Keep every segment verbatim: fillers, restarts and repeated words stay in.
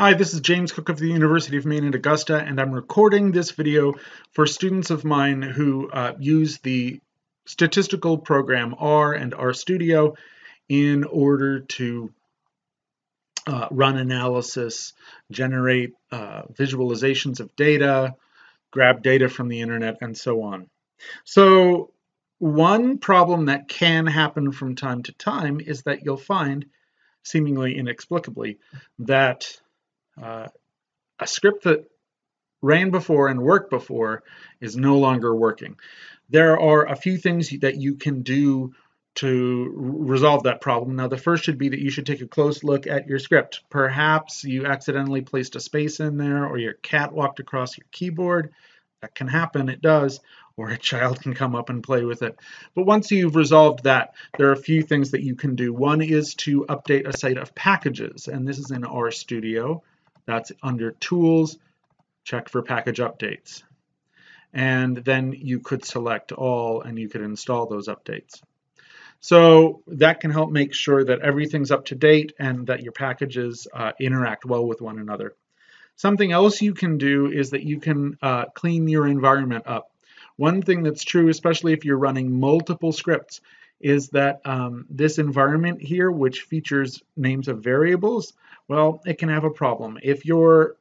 Hi, this is James Cook of the University of Maine at Augusta, and I'm recording this video for students of mine who uh, use the statistical program R and RStudio in order to uh, run analysis, generate uh, visualizations of data, grab data from the internet, and so on. So one problem that can happen from time to time is that you'll find, seemingly inexplicably, that Uh, a script that ran before and worked before is no longer working. There are a few things that you can do to resolve that problem. Now, the first should be that you should take a close look at your script. Perhaps you accidentally placed a space in there, or your cat walked across your keyboard. That can happen, it does, or a child can come up and play with it. But once you've resolved that, there are a few things that you can do. One is to update a set of packages, and this is in RStudio. That's under Tools, check for package updates. And then you could select all and you could install those updates. So that can help make sure that everything's up to date and that your packages uh, interact well with one another. Something else you can do is that you can uh, clean your environment up. One thing that's true, especially if you're running multiple scripts, is that um, this environment here, which features names of variables, well, it can have a problem. If your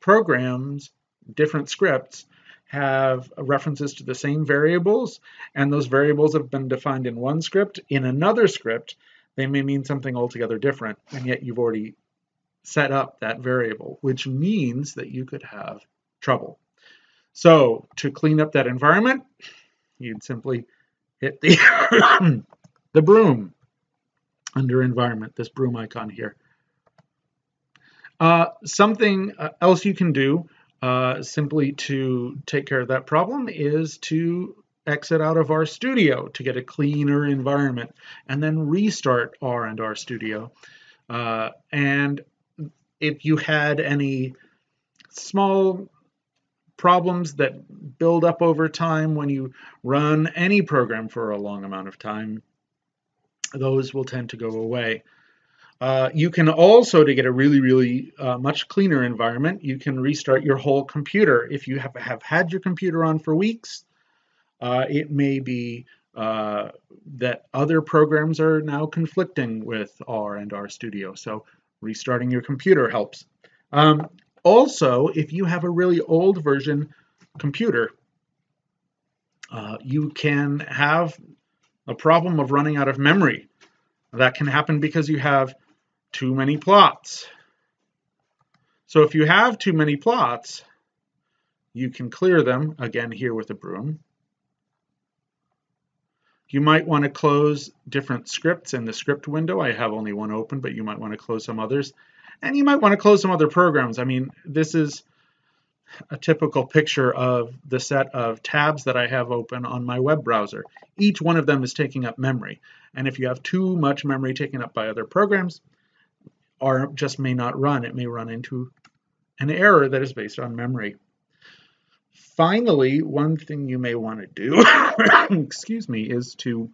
programs, different scripts, have references to the same variables, and those variables have been defined in one script, in another script, they may mean something altogether different, and yet you've already set up that variable, which means that you could have trouble. So to clean up that environment, you'd simply hit the, the broom under environment, this broom icon here. Uh, something else you can do uh, simply to take care of that problem is to exit out of RStudio to get a cleaner environment and then restart R and RStudio. Uh, and if you had any small problems that build up over time when you run any program for a long amount of time, those will tend to go away. Uh, you can also, to get a really, really uh, much cleaner environment, you can restart your whole computer. If you have, have had your computer on for weeks, uh, it may be uh, that other programs are now conflicting with R and RStudio, so restarting your computer helps. Um, Also, if you have a really old version computer, uh, you can have a problem of running out of memory. That can happen because you have too many plots. So if you have too many plots, you can clear them, again here with a broom. You might want to close different scripts in the script window. I have only one open, but you might want to close some others. And you might want to close some other programs. I mean, this is a typical picture of the set of tabs that I have open on my web browser. Each one of them is taking up memory. And if you have too much memory taken up by other programs, R just may not run. It may run into an error that is based on memory. Finally, one thing you may want to do, excuse me, is to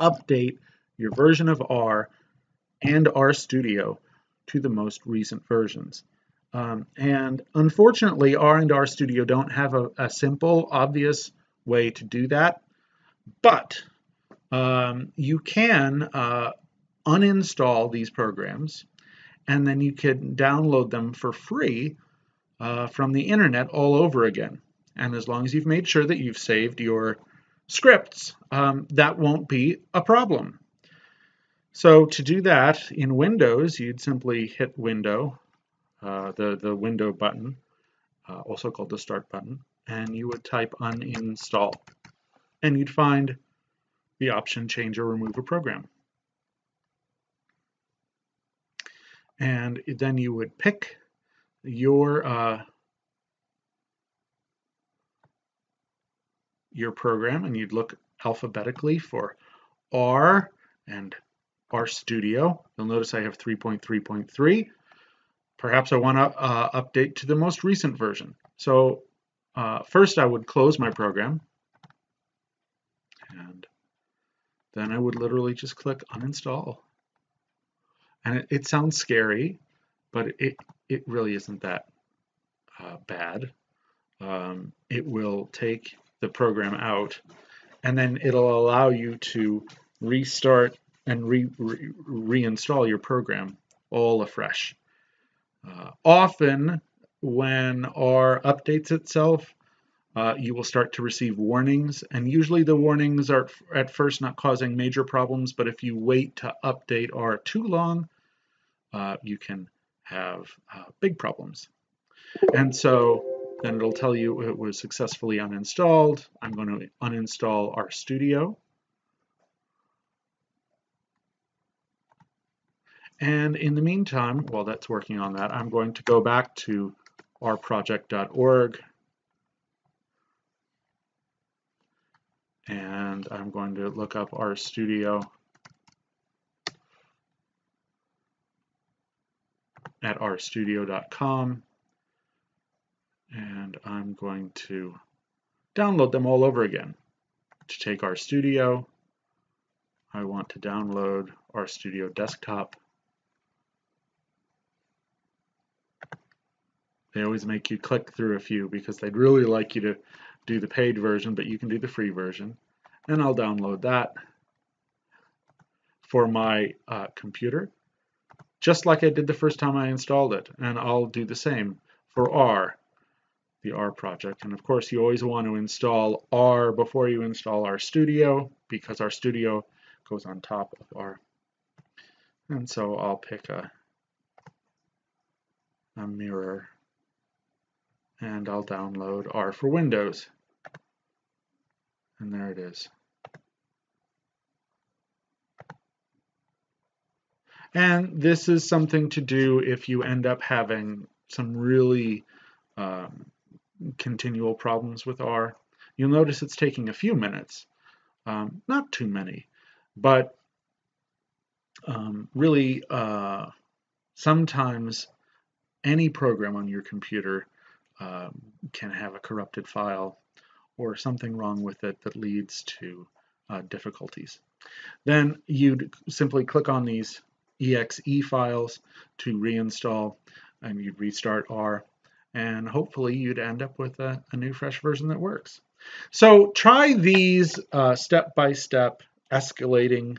update your version of R and RStudio to the most recent versions. Um, and unfortunately, R and RStudio don't have a, a simple, obvious way to do that, but um, you can uh, uninstall these programs, and then you can download them for free uh, from the internet all over again. And as long as you've made sure that you've saved your scripts, um, that won't be a problem. So to do that, in Windows, you'd simply hit Window, uh, the, the Window button, uh, also called the Start button, and you would type uninstall. And you'd find the option Change or Remove a Program. And then you would pick your, uh, your program, and you'd look alphabetically for R and RStudio. You'll notice I have three point three point three. Perhaps I want to uh, update to the most recent version. So uh, first I would close my program, and then I would literally just click uninstall. And it, it sounds scary, but it, it really isn't that uh, bad. Um, it will take the program out, and then it'll allow you to restart and re re reinstall your program all afresh. Uh, often, when R updates itself, uh, you will start to receive warnings, and usually the warnings are at first not causing major problems, but if you wait to update R too long, uh, you can have uh, big problems. And so then it'll tell you it was successfully uninstalled. I'm going to uninstall RStudio. And in the meantime, while that's working on that, I'm going to go back to r project dot org, and I'm going to look up RStudio at r studio dot com, and I'm going to download them all over again. To take RStudio, I want to download RStudio Desktop. They always make you click through a few because they'd really like you to do the paid version, but you can do the free version. And I'll download that for my uh, computer, just like I did the first time I installed it. And I'll do the same for R, the R project. And of course, you always want to install R before you install RStudio, because RStudio goes on top of R. And so I'll pick a, a mirror. And I'll download R for Windows. And there it is. And this is something to do if you end up having some really um, continual problems with R. You'll notice it's taking a few minutes, um, not too many, but um, really uh, sometimes any program on your computer Uh, can have a corrupted file or something wrong with it that leads to uh, difficulties. Then you'd simply click on these exe files to reinstall, and you'd restart R, and hopefully you'd end up with a, a new fresh version that works. So try these uh, step-by-step escalating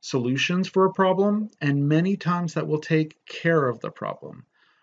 solutions for a problem, and many times that will take care of the problem.